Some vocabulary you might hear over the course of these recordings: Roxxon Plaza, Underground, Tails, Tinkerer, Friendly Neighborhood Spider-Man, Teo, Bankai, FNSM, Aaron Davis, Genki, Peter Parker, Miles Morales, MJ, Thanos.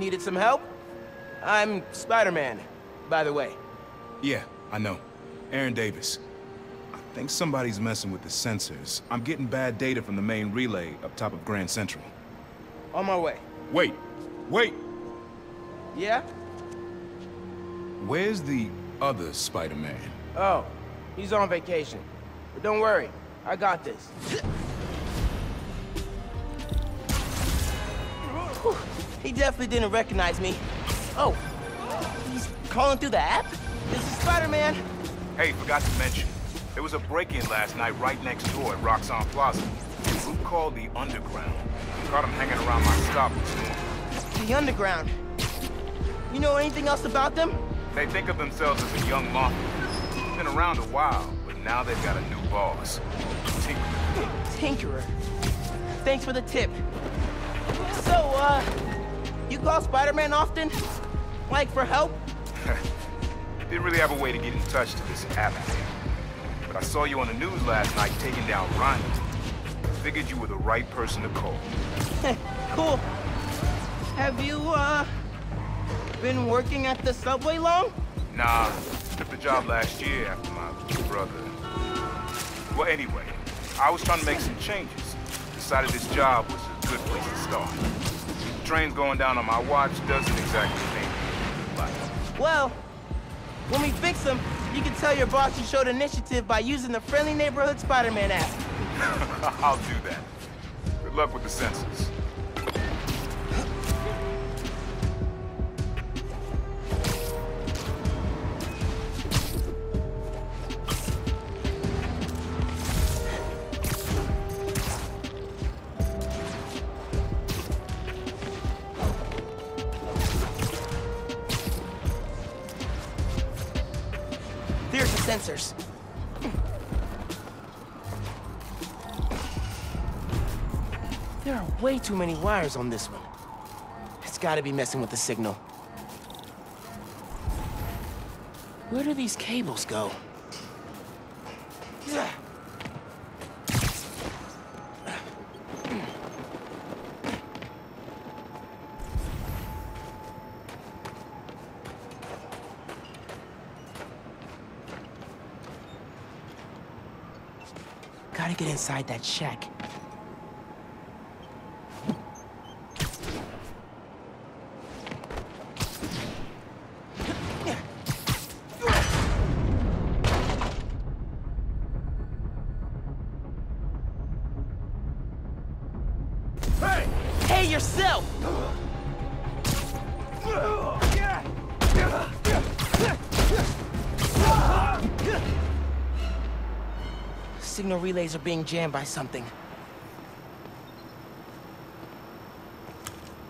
needed some help? I'm Spider-Man, by the way. Yeah, I know. Aaron Davis. I think somebody's messing with the sensors. I'm getting bad data from the main relay up top of Grand Central. On my way. Wait. Wait! Yeah? Where's the other Spider-Man? Oh, he's on vacation. But don't worry, I got this. Whew, he definitely didn't recognize me. Oh, he's calling through the app? This is Spider-Man. Hey, forgot to mention. There was a break-in last night right next door at Roxxon Plaza. A group called the Underground. Caught him hanging around my stop this morning. The Underground? You know anything else about them? They think of themselves as a young mafia. They've been around a while, but now they've got a new boss. Tinkerer. Thanks for the tip. So, you call Spider-Man often? Like, for help? Didn't really have a way to get in touch to this app. But I saw you on the news last night taking down Ryan. Figured you were the right person to call. Cool. Have you, been working at the subway long? Nah, took the job last year after my brother. Well, anyway, I was trying to make some changes. Decided this job was a good place to start. The train's going down on my watch doesn't exactly make me like. Well, when we fix them, you can tell your boss you showed initiative by using the Friendly Neighborhood Spider-Man app. I'll do that. Good luck with the sensors. There's the sensors. There are way too many wires on this one. It's gotta be messing with the signal. Where do these cables go? Gotta get inside that shack. Yourself! Signal relays are being jammed by something.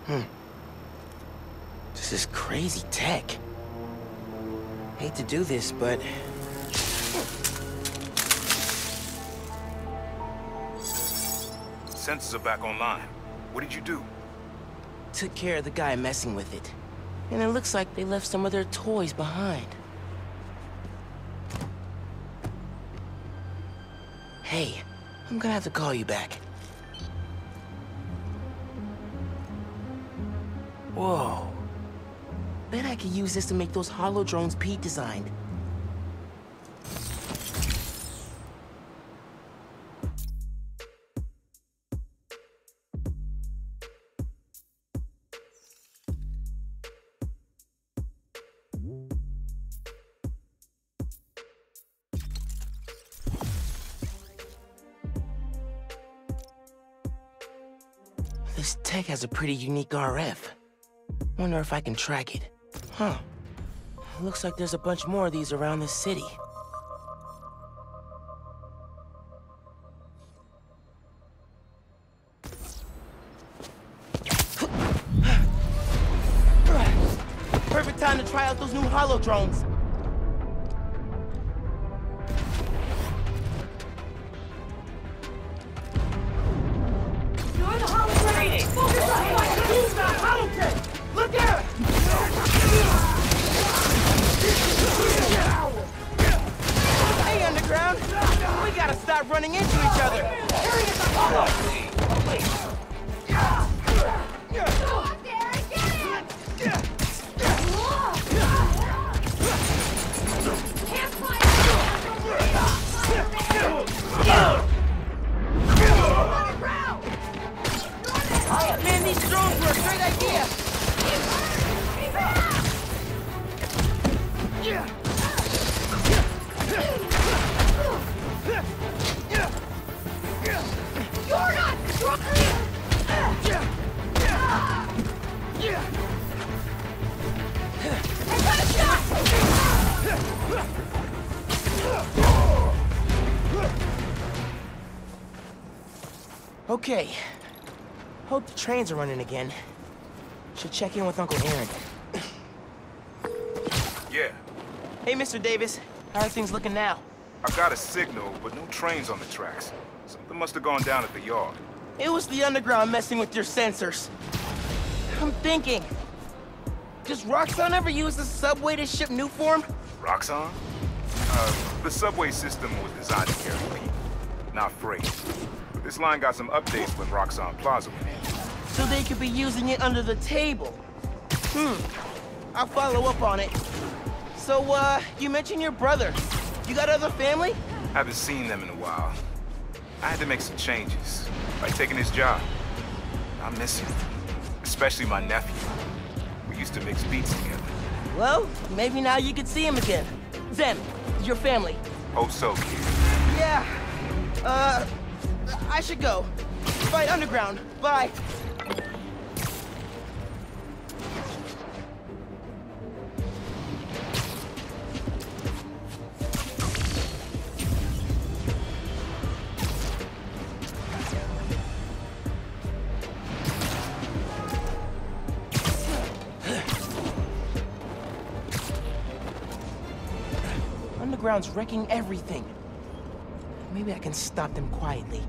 This is crazy tech. Hate to do this, but... Sensors are back online. What did you do? Took care of the guy messing with it. And it looks like they left some of their toys behind. Hey, I'm gonna have to call you back. Whoa. Bet I could use this to make those holo drones Pete designed. This tech has a pretty unique RF. Wonder if I can track it. Huh. Looks like there's a bunch more of these around this city. Perfect time to try out those new holo drones. Running into each other. Oh, wait. Go up there and get it! Okay. Hope the trains are running again. Should check in with Uncle Aaron. Yeah. Hey, Mr. Davis. How are things looking now? I got a signal, but no trains on the tracks. Something must have gone down at the yard. It was the Underground messing with your sensors. I'm thinking, does Roxxon ever use the subway to ship new form? Roxxon? The subway system was designed to carry people, not freight. This line got some updates when Roxxon Plaza went in. So they could be using it under the table. I'll follow up on it. So, you mentioned your brother. You got other family? Haven't seen them in a while. I had to make some changes, like taking his job. I miss him, especially my nephew. We used to mix beats together. Well, maybe now you could see him again. Zen, your family. Hope so, kid. Yeah, I should go. Fight Underground. Bye. Underground's wrecking everything. Maybe I can stop them quietly.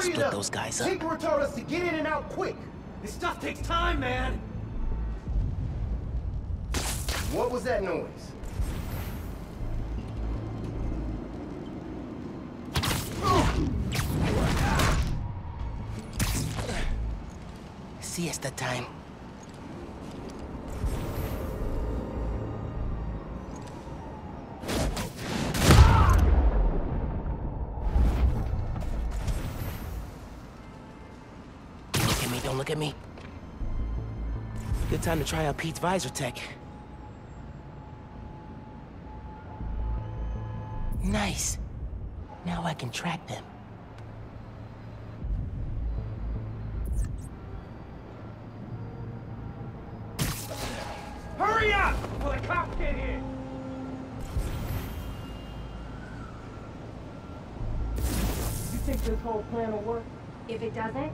Split those guys up. Tinkerer told us to get in and out quick. This stuff takes time, man. What was that noise? Siesta time. Look at me. Good time to try out Pete's visor tech. Nice. Now I can track them. Hurry up! Will the cops get here? You think this whole plan will work? If it doesn't,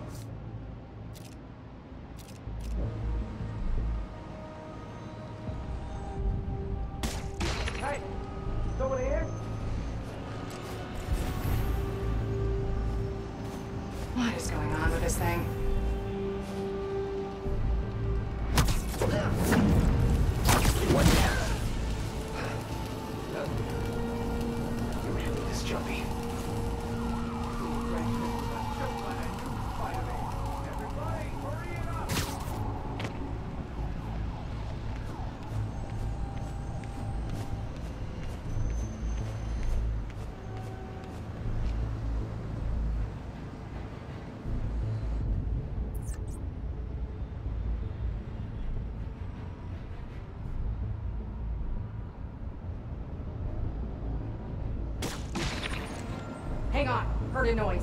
heard a noise.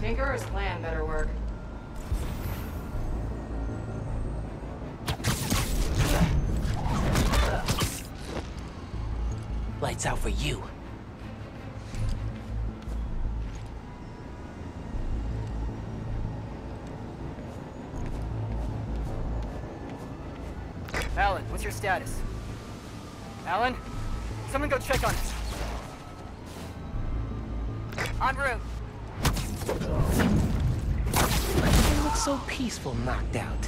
Tinkerer's plan better work. Lights out for you. Alan, what's your status? Alan? Someone go check on us. En route. It looks so peaceful, knocked out.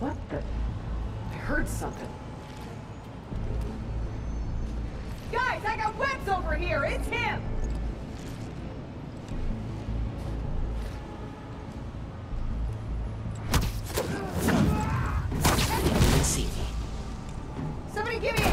What the? I heard something. Guys, I got Webs over here. It's him. Somebody give me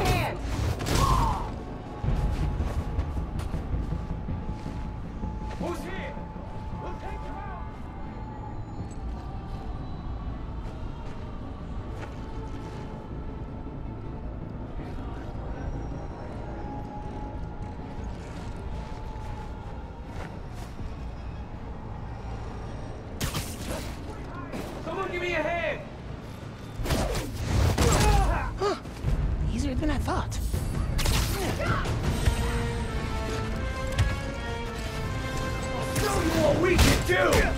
what we can do!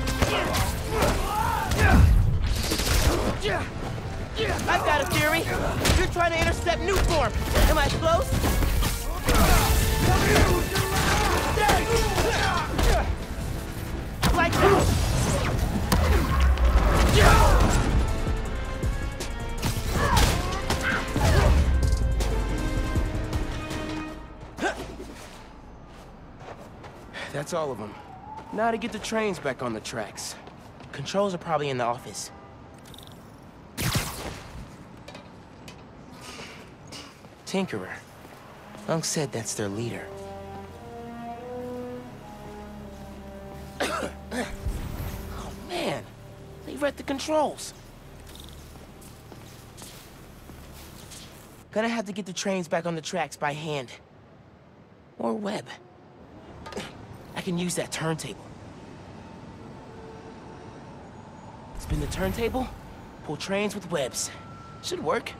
I've got a theory. You're trying to intercept new form. Am I close? Like that. That's all of them. Now to get the trains back on the tracks. Controls are probably in the office. Tinkerer. Unc said that's their leader. Oh man, they've read the controls. Gonna have to get the trains back on the tracks by hand. Or web. I can use that turntable. Spin the turntable, pull trains with webs. Should work.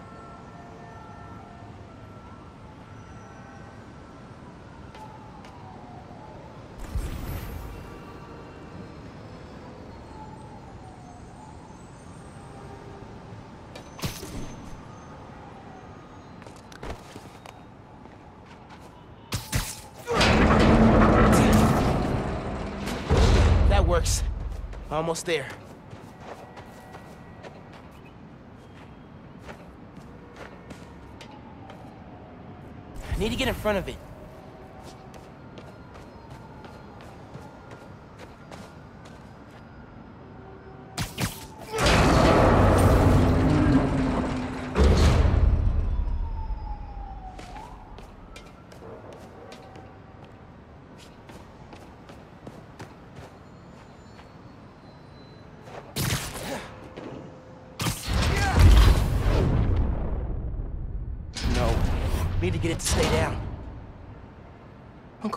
Almost there. I need to get in front of it.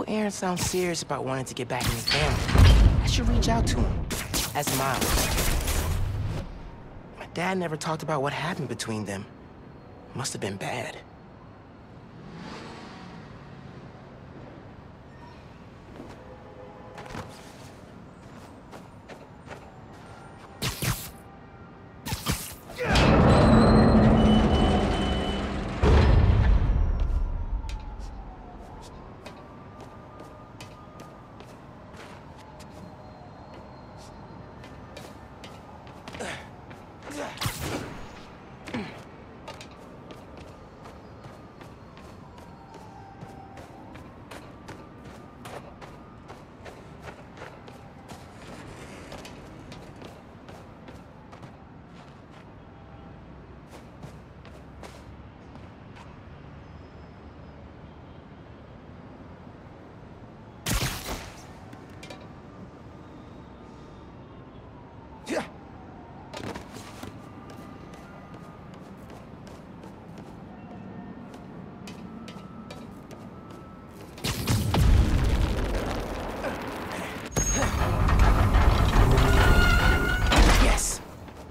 Aaron sounds serious about wanting to get back in his family. I should reach out to him, as Miles. My dad never talked about what happened between them. Must have been bad.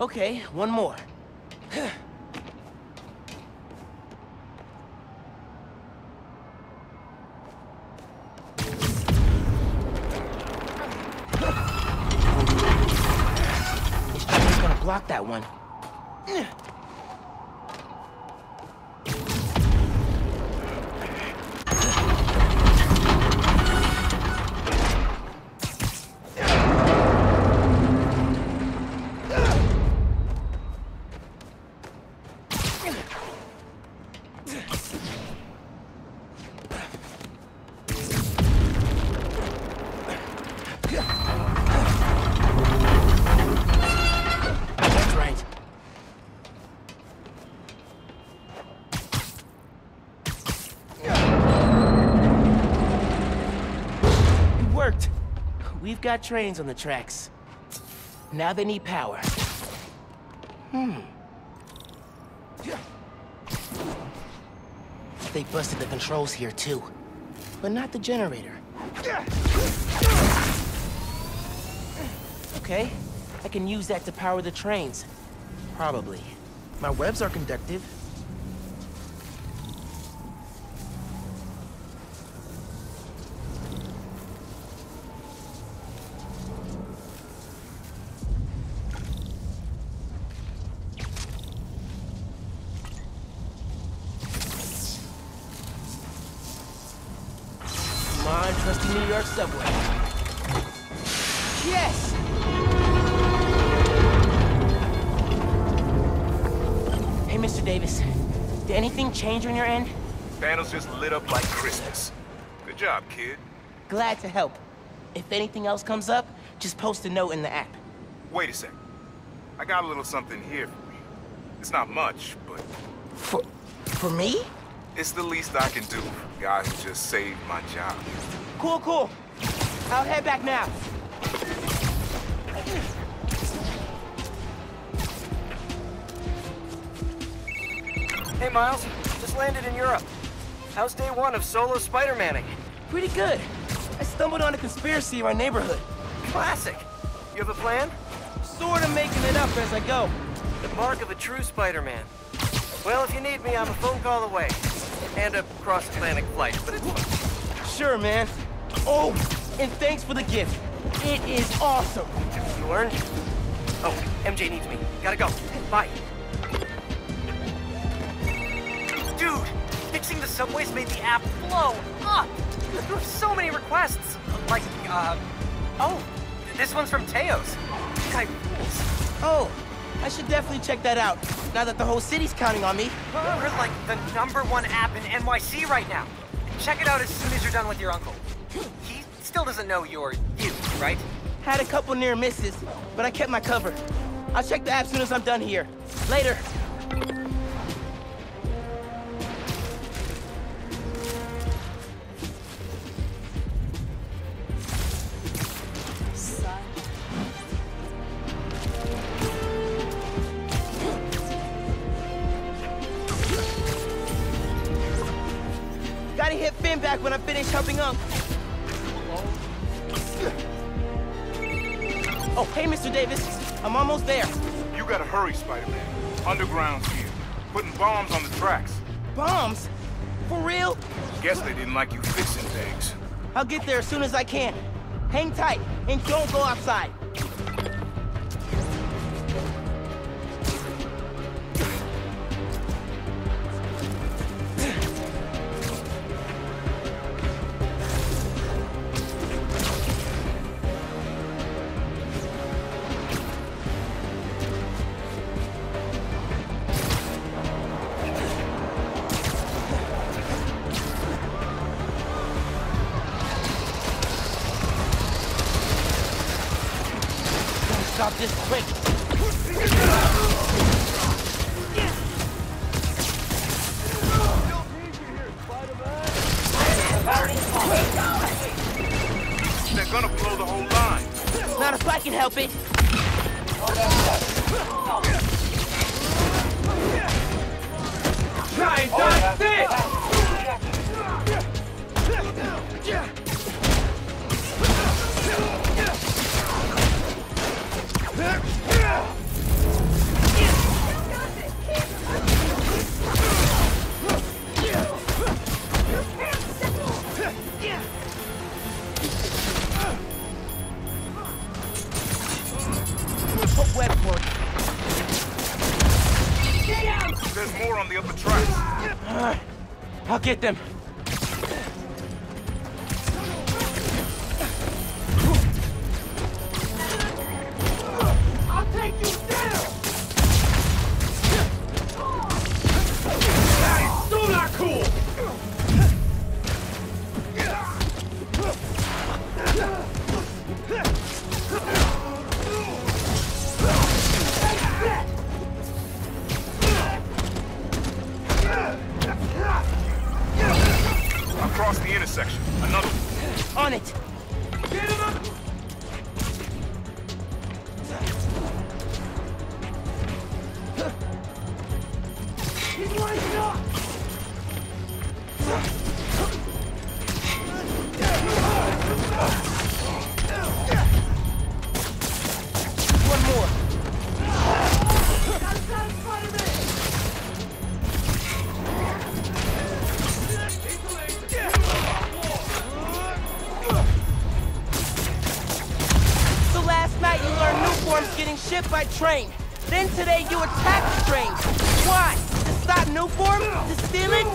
Okay, one more. This train's gonna block that one. We've got trains on the tracks. Now they need power. They busted the controls here too, but not the generator. Okay, I can use that to power the trains. Probably. My webs are conductive. us to New York subway. Yes! Hey, Mr. Davis, did anything change on your end? Thanos just lit up like Christmas. Good job, kid. Glad to help. If anything else comes up, just post a note in the app. Wait a sec. I got a little something here for you. It's not much, but... For me? It's the least I can do for a guy who just saved my job. Cool, cool. I'll head back now. Hey, Miles. Just landed in Europe. How's day one of solo Spider-Manning? Pretty good. I stumbled on a conspiracy in my neighborhood. Classic. You have a plan? Sort of making it up as I go. The mark of a true Spider-Man. Well, if you need me, I'm a phone call away. And a cross-Atlantic flight, but it's... Sure, man. Oh, and thanks for the gift. It is awesome. You learned? Oh, MJ needs me. Gotta go. Bye. Dude, fixing the subways made the app blow up. There were so many requests. Like, oh, this one's from Teo's. This guy rules. Oh, I should definitely check that out. Now that the whole city's counting on me. We're like the #1 app in NYC right now. Check it out as soon as you're done with your uncle. He still doesn't know you're you, right? Had a couple near misses, but I kept my cover. I'll check the app as soon as I'm done here. Later. Back when I finish helping up. Oh, hey, Mr. Davis. I'm almost there. You gotta hurry, Spider-Man. Underground's here. Putting bombs on the tracks. Bombs? For real? Guess they didn't like you fixing things. I'll get there as soon as I can. Hang tight and don't go outside. Stop this quick. They're gonna blow the whole line. Not if I can help it. Try There's more on the upper tracks. I'll get them. By train. Then today you attack the train. Why? To stop new form? To steal it?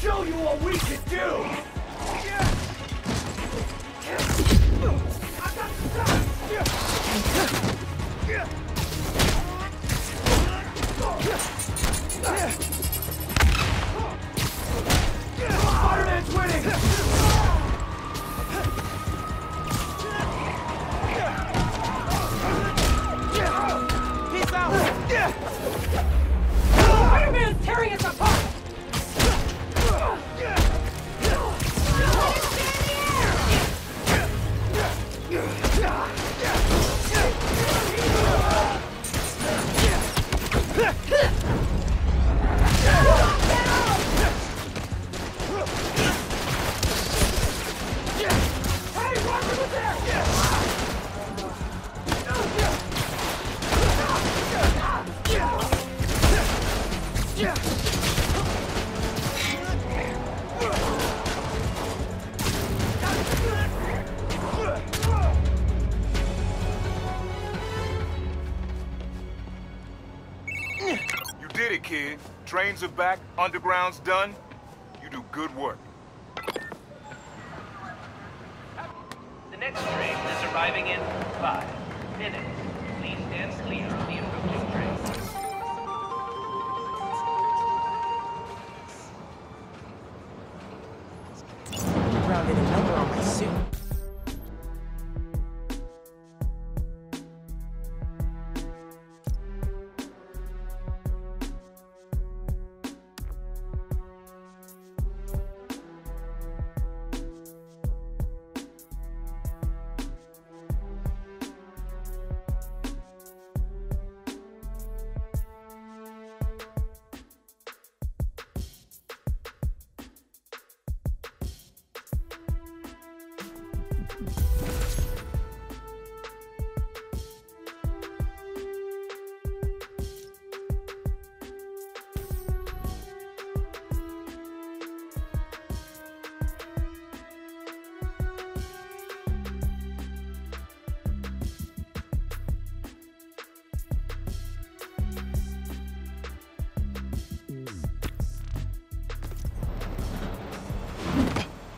show you what we can do! I got the time! Spider-Man's winning! Peace out! Spider-Man's tearing us apart! Kid, trains are back, Underground's done. You do good work. The next train is arriving in 5 minutes. Please stand clear of the approaching train. Underground did a number on my suit.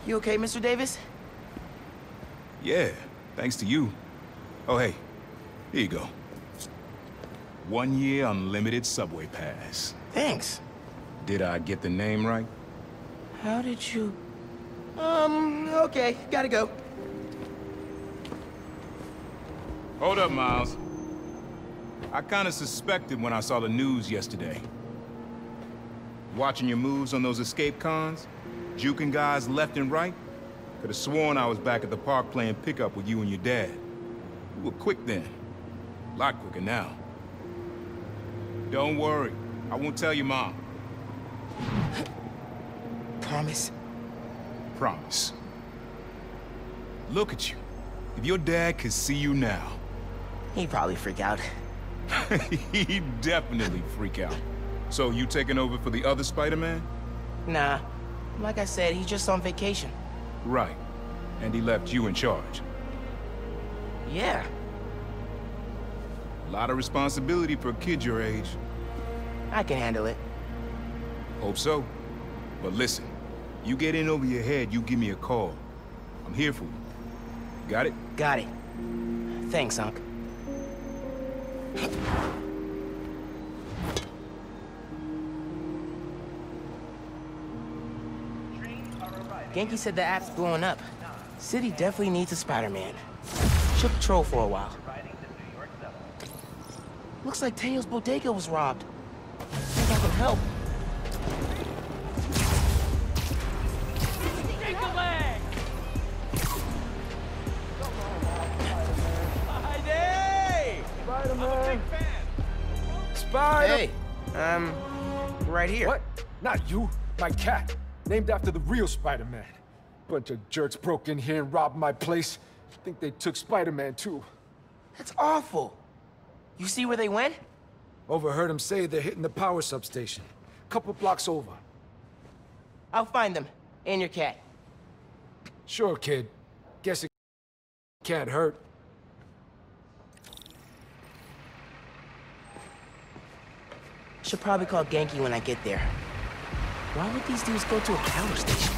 You okay, Mr. Davis? Yeah, thanks to you. Oh, hey, here you go. 1 year unlimited subway pass. Thanks. Did I get the name right? How did you... okay, gotta go. Hold up, Miles. I kinda suspected when I saw the news yesterday. Watching your moves on those escape cons? Juking guys left and right? Could have sworn I was back at the park playing pickup with you and your dad. You were quick then. A lot quicker now. Don't worry. I won't tell your mom. Promise? Promise. Look at you. If your dad could see you now... He'd probably freak out. He'd definitely freak out. So you taking over for the other Spider-Man? Nah. Like I said, he's just on vacation. Right. And he left you in charge. Yeah. A lot of responsibility for a kid your age. I can handle it. Hope so. But listen, you get in over your head, you give me a call. I'm here for you. Got it? Got it. Thanks, Unc. Genki said the app's blowing up. City definitely needs a Spider-Man. Should patrol for a while. Looks like Teo's bodega was robbed. I think I can help. Take the leg! Spider-Man! Spider-Man! Hey, I'm right here. What? Not you, my cat. Named after the real Spider-Man. Bunch of jerks broke in here and robbed my place. Think they took Spider-Man too. That's awful. You see where they went? Overheard them say they're hitting the power substation. Couple blocks over. I'll find them. And your cat. Sure, kid. Guess it can't hurt. Should probably call Genki when I get there. Why would these dudes go to a power station?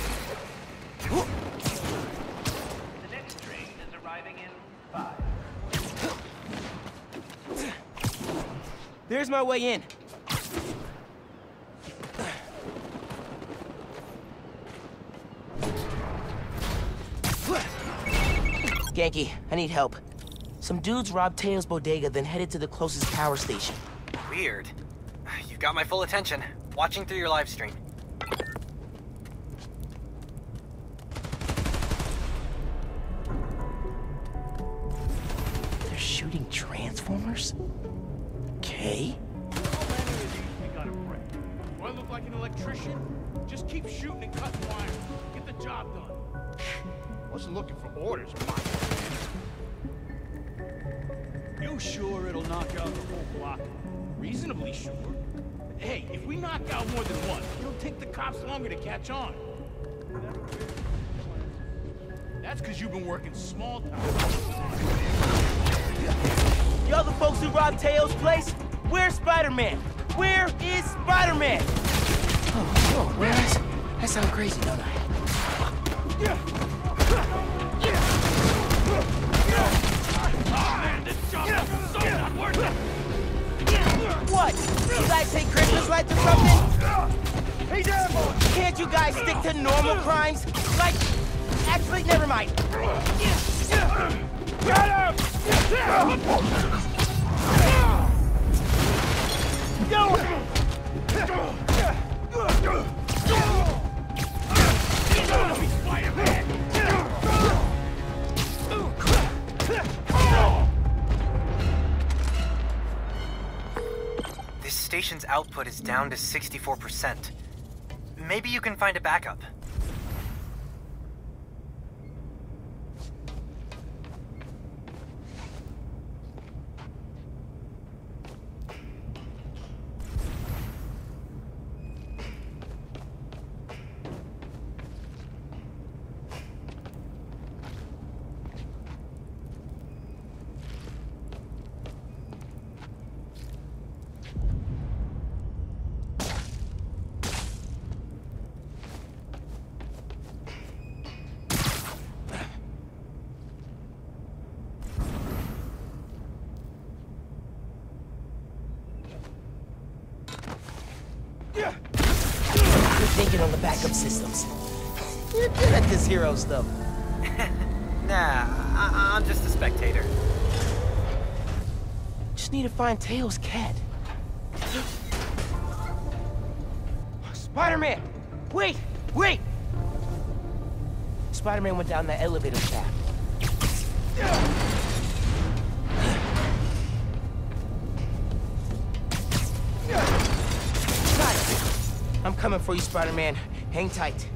The next train is arriving in 5. There's my way in. Genki, I need help. Some dudes robbed Teo's bodega, then headed to the closest power station. Weird. You've got my full attention. Watching through your live stream. They're shooting transformers? Okay. Do I look like an electrician? Just keep shooting and cutting wire. Get the job done. Wasn't looking for orders, man. You sure it'll knock out the whole block? Reasonably sure. Hey, if we knock out more than one, it'll take the cops longer to catch on. That's because you've been working small time. The other folks who robbed Tails' place, where's Spider-Man? Where is Spider-Man? Oh, where is? I sound crazy, don't I? Oh man, this job is so not worth it! What? You guys take Christmas lights or something? Hey, devil! Can't you guys stick to normal crimes? Like, actually, never mind. Got him! Station's output is down to 64%. Maybe you can find a backup. On the backup systems. You're good at this hero stuff. Nah, I'm just a spectator. Just need to find Tails' cat. Spider-Man! Wait! Wait! Spider-Man went down that elevator shaft. I'm coming for you, Spider-Man. Hang tight.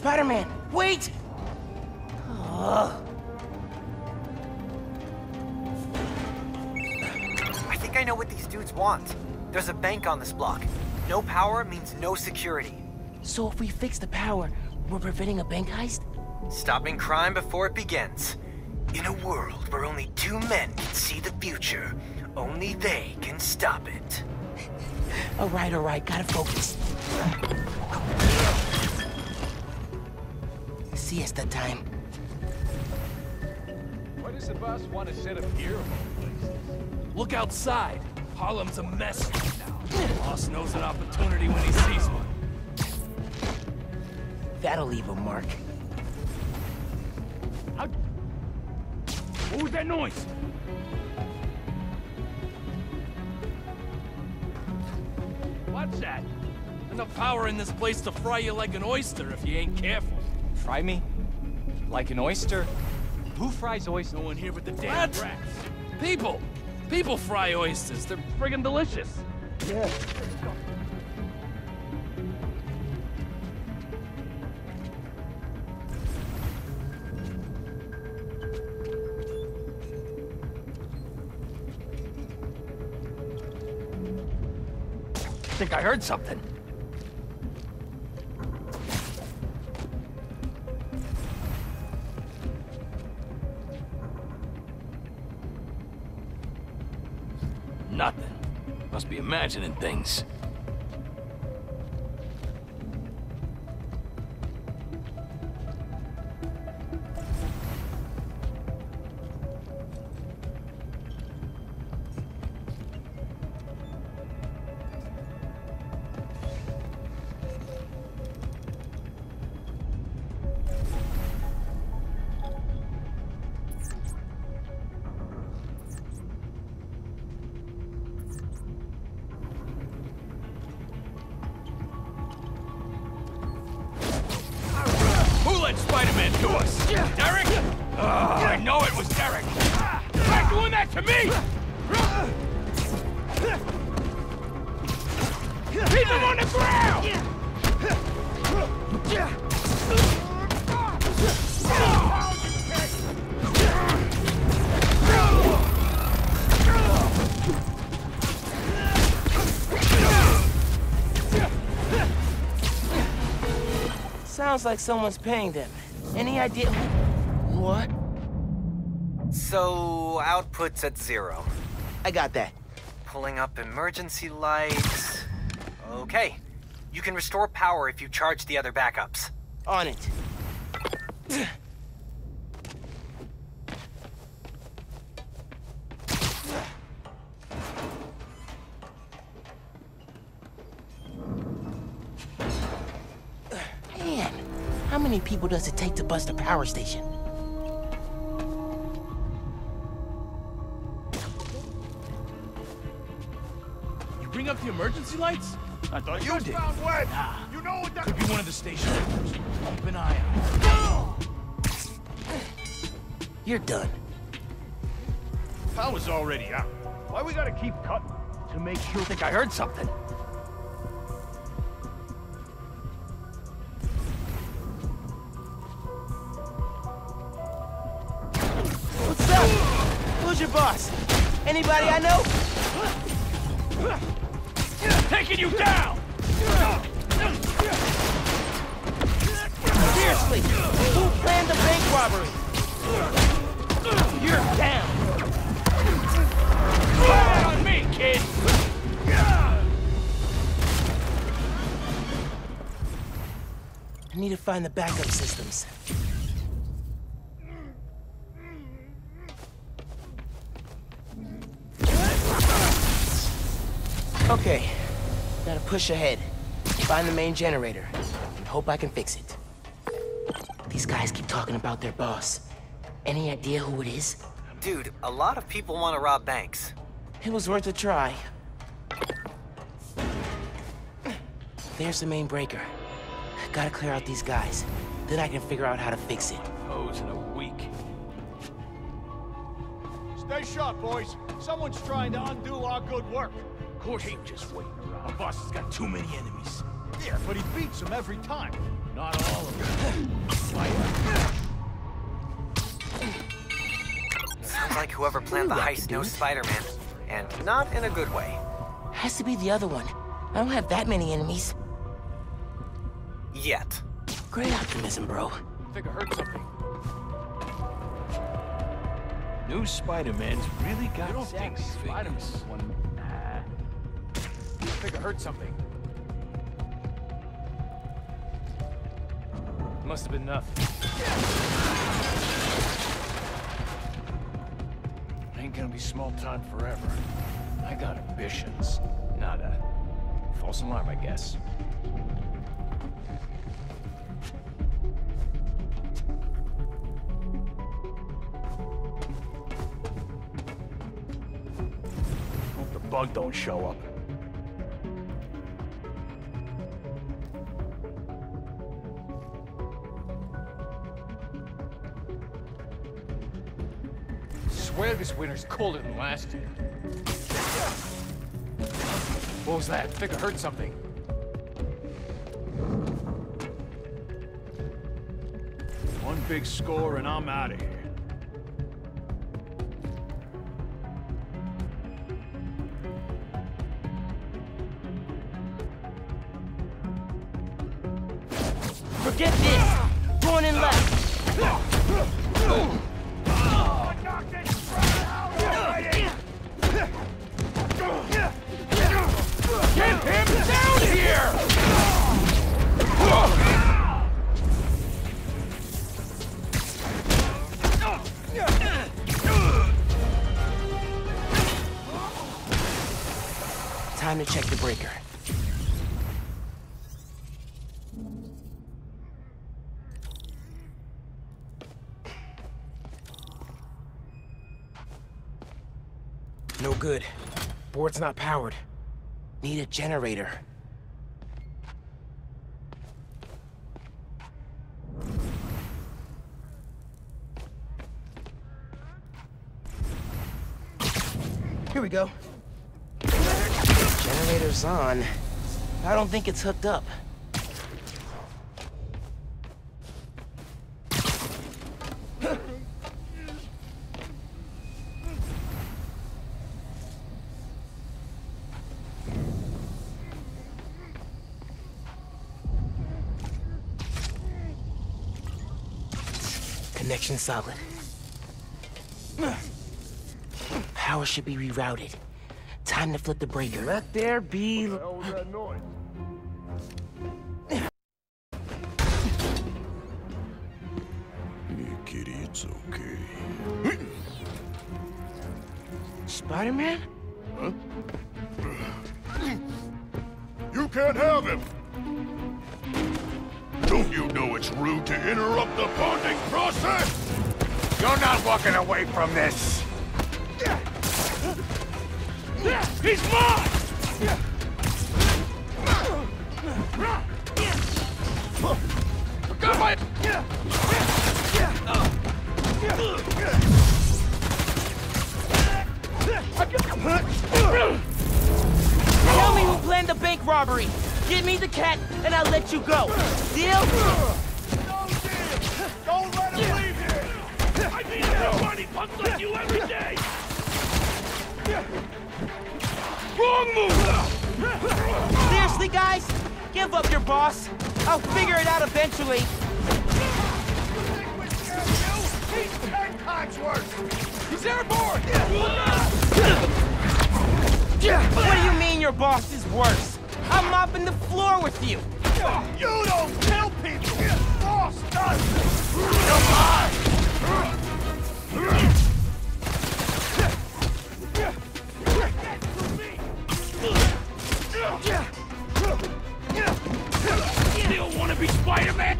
Spider-Man, wait! Oh. I think I know what these dudes want. There's a bank on this block. No power means no security. So if we fix the power, we're preventing a bank heist? Stopping crime before it begins. In a world where only two men can see the future, only they can stop it. All right, gotta focus. Siesta time. Why does the boss want to set up here of all places? Look outside. Harlem's a mess right now. The boss knows an opportunity when he sees one. That'll leave a mark. What was that noise? What's that? Enough power in this place to fry you like an oyster if you ain't careful. Fry me? Like an oyster? Who fries oysters? No one here but the damn rats! People! People fry oysters. They're friggin' delicious. Yeah. think I heard something. Nothing. Must be imagining things. Spider-Man to us! Derek? I know it was Derek! You're doing that to me! Leave him on the ground! Sounds like someone's paying them. Any idea? What? So, output's at 0. I got that. Pulling up emergency lights. Okay. You can restore power if you charge the other backups. On it. How many people does it take to bust a power station? You bring up the emergency lights? I thought you did. Ah. You know what that could be one of the station workers. Keep an eye out. You're done. Power's already out. Why we gotta keep cutting? To make sure. I think I heard something. Your boss. Anybody I know? Taking you down! Seriously, who planned the bank robbery? You're down! Fire on me, kid! I need to find the backup systems. Okay, gotta push ahead, find the main generator, and hope I can fix it. These guys keep talking about their boss. Any idea who it is? Dude, a lot of people want to rob banks. It was worth a try. There's the main breaker. Gotta clear out these guys, then I can figure out how to fix it. Hose in a week. Stay sharp, boys. Someone's trying to undo our good work. Of course he just waiting around. Our boss has got too many enemies. Yeah, but he beats them every time. Not all of them. Sounds like whoever planned the heist knows Spider-Man. And not in a good way. Has to be the other one. I don't have that many enemies. Yet. Great optimism, bro. I think I heard something. New Spider-Man's really got you don't think Spider-Man's one. I think I heard something. Must have been nothing. Ain't gonna be small time forever. I got ambitions. Not a false alarm, I guess. Hope the bug don't show up. I swear this winter's colder than last year. What was that? I think I heard something. One big score and I'm out of here. Get this! Going in left! Get him down here! Time to check the breaker. No good. Board's not powered. Need a generator. Here we go. Generator's on. I don't think it's hooked up. Connection solid. Power should be rerouted. Time to flip the breaker. Let there be... What the hell was that noise? Yeah, kitty, it's okay. Spider-Man? Huh? You can't have him! Don't you know it's rude to interrupt the bonding process? You're not walking away from this! He's mine! Got my... Tell me who planned the bank robbery. Give me the cat, and I'll let you go. Deal? No deal! Don't let him leave here! I meet everybody punks like you every day! Wrong move! Seriously, guys? Give up your boss. I'll figure it out eventually. You think we scared you? He's 10 times worse! He's airborne! What do you mean your boss is worse? I'm mopping the floor with you! You don't kill people! Boss does! Come on! Still wanna be Spider-Man?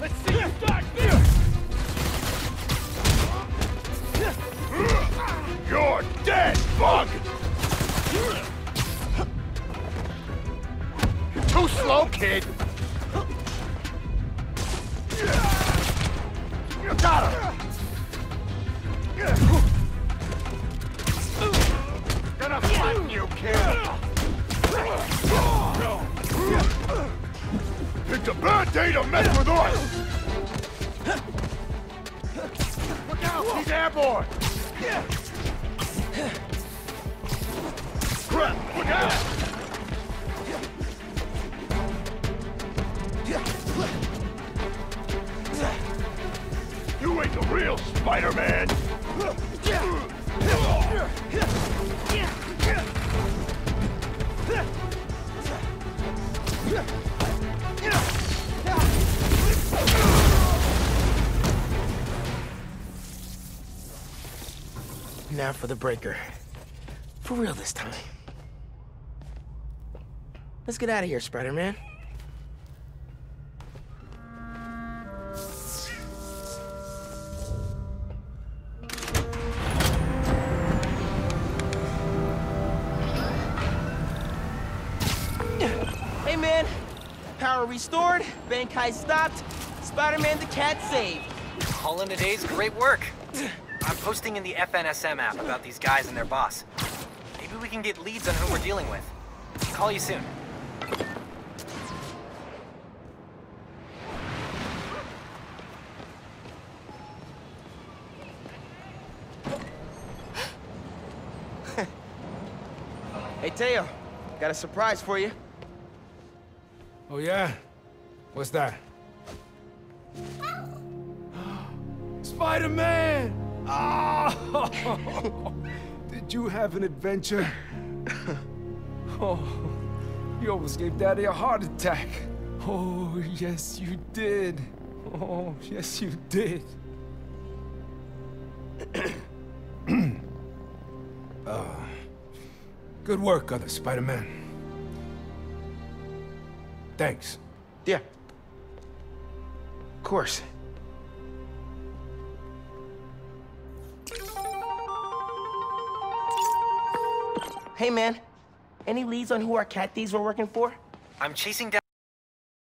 Let's see you start this! You're dead, bug! You're too slow, kid! You got him! Gonna find you, kid! It's a bad day to mess with us! Look out! He's airborne! Crap! Look out! You ain't the real Spider-Man! Now for the breaker. For real this time. Let's get out of here, Spider-Man. Restored, Bankai stopped, Spider-Man the cat saved. All in today's great work. I'm posting in the FNSM app about these guys and their boss. Maybe we can get leads on who we're dealing with. I'll call you soon. Hey Teo, got a surprise for you. Oh yeah? What's that? Spider-Man! Oh! Did you have an adventure? Oh, you almost gave Daddy a heart attack. Oh, yes you did. Oh, yes you did. Good work, other Spider-Man. Thanks. Yeah. Of course. Hey, man. Any leads on who our cat thieves were working for? I'm chasing down